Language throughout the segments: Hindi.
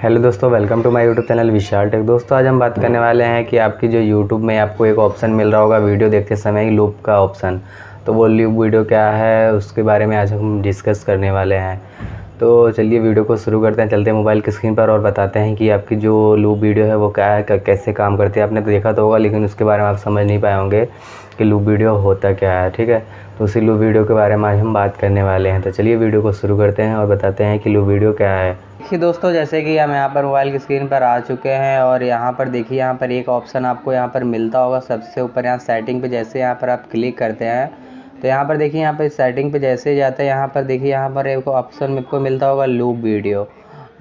हेलो दोस्तों, welcome to my YouTube channel Vishal tech. दोस्तों आज हम बात करने वाले हैं कि आपकी जो यूट्यूब में आपको एक ऑप्शन मिल रहा होगा वीडियो देखते समय ही, लूप का ऑप्शन। तो वो लूप वीडियो क्या है उसके बारे में आज हम डिस्कस करने वाले हैं। तो चलिए वीडियो को शुरू करते हैं, चलते हैं मोबाइल की स्क्रीन पर और बताते हैं कि आपकी जो लूप वीडियो है वो क्या है, कैसे काम करती है। आपने तो देखा तो होगा लेकिन उसके बारे में आप समझ नहीं पाए होंगे कि लूप वीडियो होता क्या है। ठीक है, तो उसी लूप वीडियो के बारे में आज हम बात करने वाले हैं। तो चलिए वीडियो को शुरू करते हैं और बताते हैं कि लूप वीडियो क्या है। देखिए दोस्तों, जैसे कि हम यहाँ पर मोबाइल की स्क्रीन पर आ चुके हैं और यहाँ पर देखिए, यहाँ पर एक ऑप्शन आपको यहाँ पर मिलता होगा सबसे ऊपर, यहाँ सेटिंग पे। जैसे यहाँ पर आप क्लिक करते हैं तो यहाँ पर देखिए, यहाँ पर सेटिंग पे जैसे जाते हैं, यहाँ पर देखिए, यहाँ पर एक ऑप्शन आपको मिलता होगा लूप वीडियो।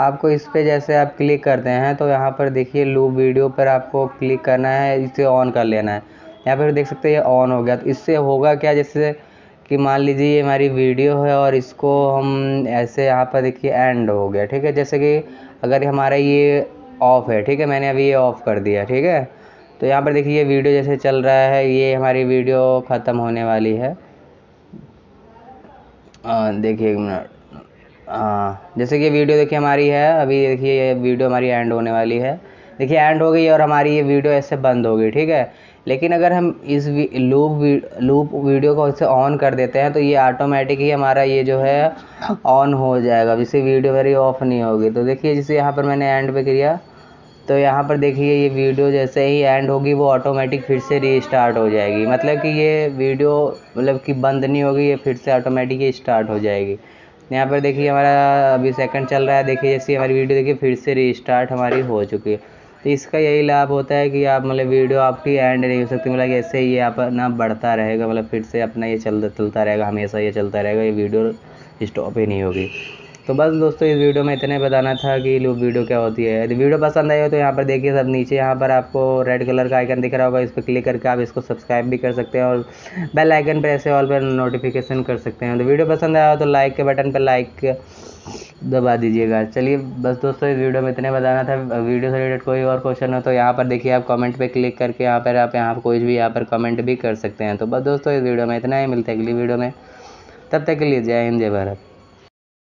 आपको इस पर जैसे आप क्लिक करते हैं तो यहाँ पर देखिए लूप वीडियो पर आपको क्लिक करना है, इसे ऑन कर लेना है। यहाँ पर देख सकते हैं ये ऑन हो गया। तो इससे होगा क्या, जैसे कि मान लीजिए ये हमारी वीडियो है और इसको हम ऐसे, यहाँ पर देखिए एंड हो गया। ठीक है, जैसे कि अगर हमारा ये ऑफ़ है, ठीक है, मैंने अभी ये ऑफ़ कर दिया। ठीक है, तो यहाँ पर देखिए ये वीडियो जैसे चल रहा है, ये हमारी वीडियो ख़त्म होने वाली है। देखिए एक मिनट, हाँ, जैसे कि वीडियो देखिए हमारी है, अभी देखिए ये वीडियो हमारी एंड होने वाली है। देखिए एंड हो गई और हमारी ये वीडियो ऐसे बंद हो गई। ठीक है, लेकिन अगर हम इस लूप वीडियो को ऐसे ऑन कर देते हैं तो ये ऑटोमेटिक ही हमारा ये जो है ऑन हो जाएगा, जिससे वीडियो मेरी ऑफ नहीं होगी। तो देखिए जैसे यहाँ पर मैंने एंड पे किया तो यहाँ पर देखिए ये वीडियो जैसे ही एंड होगी वो ऑटोमेटिक फिर से रीस्टार्ट हो जाएगी। मतलब कि ये वीडियो मतलब कि बंद नहीं होगी, ये फिर से ऑटोमेटिक ही स्टार्ट हो जाएगी। यहाँ पर देखिए हमारा अभी सेकंड चल रहा है, देखिए जैसे हमारी वीडियो देखिए फिर से रीस्टार्ट हमारी हो चुकी है। तो इसका यही लाभ होता है कि आप मतलब वीडियो आपकी एंड नहीं हो सकती, मतलब ऐसे ही ये अपना बढ़ता रहेगा, मतलब फिर से अपना ये चलता रहेगा, हमेशा ये चलता रहेगा, ये वीडियो स्टॉप ही नहीं होगी। तो बस दोस्तों इस वीडियो में इतने बताना था कि लूप वीडियो क्या होती है। यदि वीडियो पसंद आई हो तो यहाँ पर देखिए सब नीचे यहाँ पर आपको रेड कलर का आइकन दिख रहा होगा, इस पर क्लिक करके आप इसको सब्सक्राइब भी कर सकते हैं और बेल आइकन पर ऐसे ऑल पर नोटिफिकेशन कर सकते हैं। तो वीडियो पसंद आया हो तो लाइक के बटन पर लाइक दबा दीजिएगा। चलिए बस दोस्तों इस वीडियो में इतने बताना था। वीडियो से रिलेटेड कोई और क्वेश्चन हो तो यहाँ पर देखिए आप कमेंट पर क्लिक करके यहाँ पर आप यहाँ कोई भी यहाँ पर कमेंट भी कर सकते हैं। तो बस दोस्तों इस वीडियो में इतना ही, मिलते हैं अगली वीडियो में, तब तक के लिए जय हिंद जय भारत।